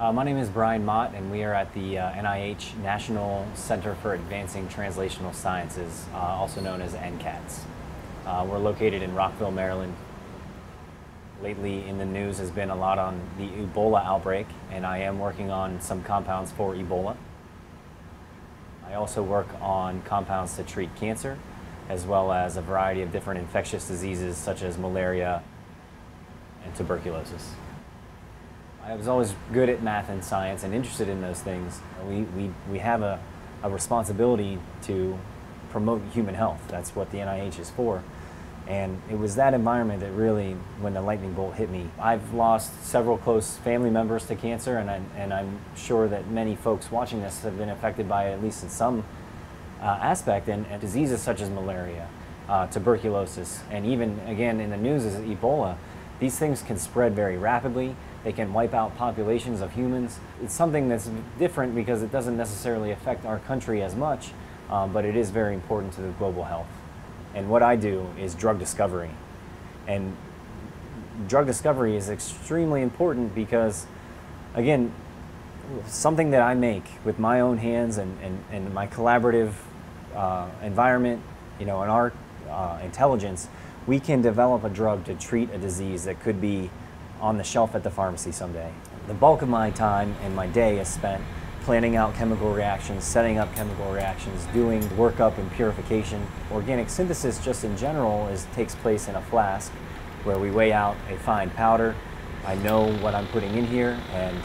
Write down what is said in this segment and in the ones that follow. My name is Brian Mott, and we are at the NIH National Center for Advancing Translational Sciences, also known as NCATS. We're located in Rockville, Maryland. Lately in the news has been a lot on the Ebola outbreak, and I am working on some compounds for Ebola. I also work on compounds to treat cancer, as well as a variety of different infectious diseases such as malaria and tuberculosis. I was always good at math and science and interested in those things. We have a responsibility to promote human health. That's what the NIH is for. And it was that environment that really, when the lightning bolt hit me, I've lost several close family members to cancer, and I'm sure that many folks watching this have been affected by it, at least in some aspect, and diseases such as malaria, tuberculosis, and even, again, in the news is Ebola. These things can spread very rapidly. They can wipe out populations of humans. It's something that's different because it doesn't necessarily affect our country as much, but it is very important to the global health. And what I do is drug discovery. And drug discovery is extremely important because, again, something that I make with my own hands and my collaborative environment, you know, and our intelligence, we can develop a drug to treat a disease that could be on the shelf at the pharmacy someday. The bulk of my time and my day is spent planning out chemical reactions, setting up chemical reactions, doing workup and purification. Organic synthesis, just in general, takes place in a flask where we weigh out a fine powder. I know what I'm putting in here, and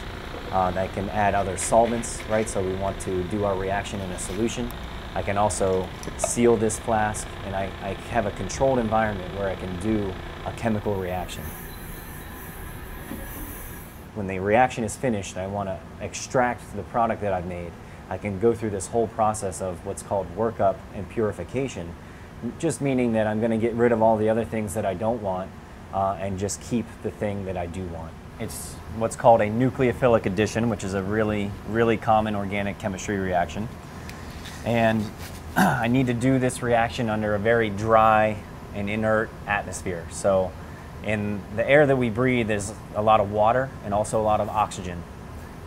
I can add other solvents, right? So we want to do our reaction in a solution. I can also seal this flask, and I have a controlled environment where I can do a chemical reaction. When the reaction is finished, I want to extract the product that I've made. I can go through this whole process of what's called workup and purification, just meaning that I'm going to get rid of all the other things that I don't want and just keep the thing that I do want. It's what's called a nucleophilic addition, which is a really, really common organic chemistry reaction. And I need to do this reaction under a very dry and inert atmosphere. So, in the air that we breathe, there's a lot of water and also a lot of oxygen.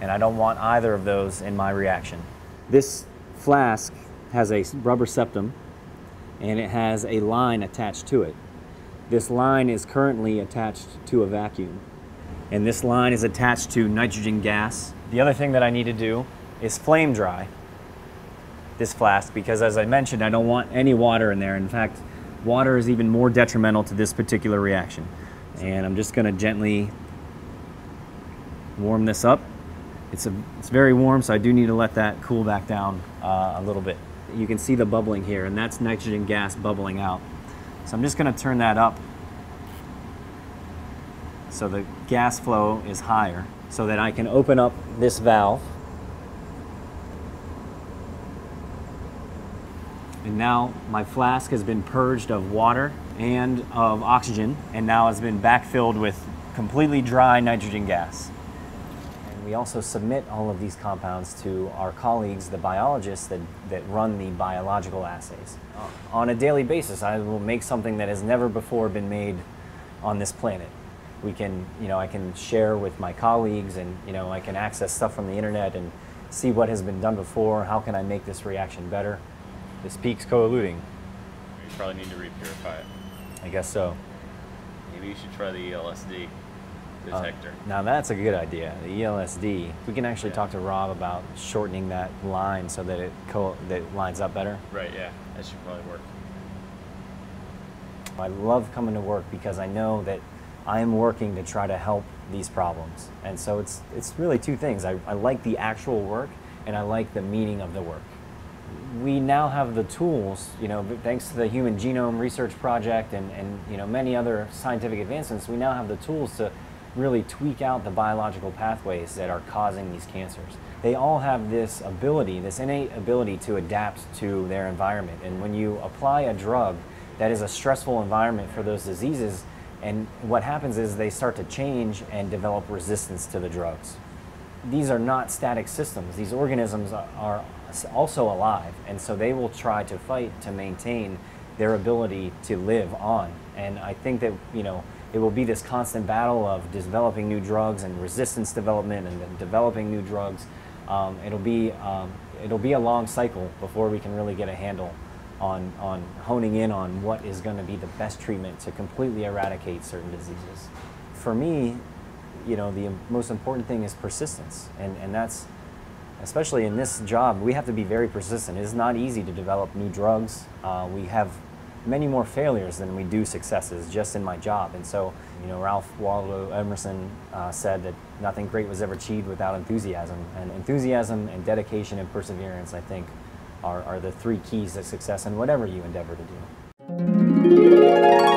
And I don't want either of those in my reaction. This flask has a rubber septum, and it has a line attached to it. This line is currently attached to a vacuum. And this line is attached to nitrogen gas. The other thing that I need to do is flame dry this flask, because as I mentioned, I don't want any water in there. In fact, water is even more detrimental to this particular reaction. And I'm just going to gently warm this up. It's very warm, so I do need to let that cool back down a little bit. You can see the bubbling here, and that's nitrogen gas bubbling out. So I'm just going to turn that up so the gas flow is higher, so that I can open up this valve. And now my flask has been purged of water and of oxygen, and now it's been backfilled with completely dry nitrogen gas. And we also submit all of these compounds to our colleagues, the biologists that run the biological assays. On a daily basis, I will make something that has never before been made on this planet. We can, you know, I can share with my colleagues, and, you know, I can access stuff from the internet and see what has been done before. How can I make this reaction better? This peak's co-eluting. You probably need to repurify it. I guess so. Maybe you should try the ELSD detector. Now that's a good idea, the ELSD. We can actually talk to Rob about shortening that line so that it lines up better. Right, yeah, that should probably work. I love coming to work because I know that I'm working to try to help these problems. And so it's really two things. I like the actual work, and I like the meaning of the work. We now have the tools, you know, thanks to the Human Genome Research Project and you know, many other scientific advancements, we now have the tools to really tweak out the biological pathways that are causing these cancers. They all have this ability, this innate ability to adapt to their environment. And when you apply a drug that is a stressful environment for those diseases, and what happens is they start to change and develop resistance to the drugs. These are not static systems. These organisms are also alive, and so they will try to fight to maintain their ability to live on. And I think that, you know, it will be this constant battle of developing new drugs and resistance development and then developing new drugs. It'll be a long cycle before we can really get a handle on honing in on what is going to be the best treatment to completely eradicate certain diseases. For me, you know, the most important thing is persistence, and that's, especially in this job, we have to be very persistent. It's not easy to develop new drugs. We have many more failures than we do successes just in my job. And so, you know, Ralph Waldo Emerson said that nothing great was ever achieved without enthusiasm. And enthusiasm and dedication and perseverance, I think, are the three keys to success in whatever you endeavor to do.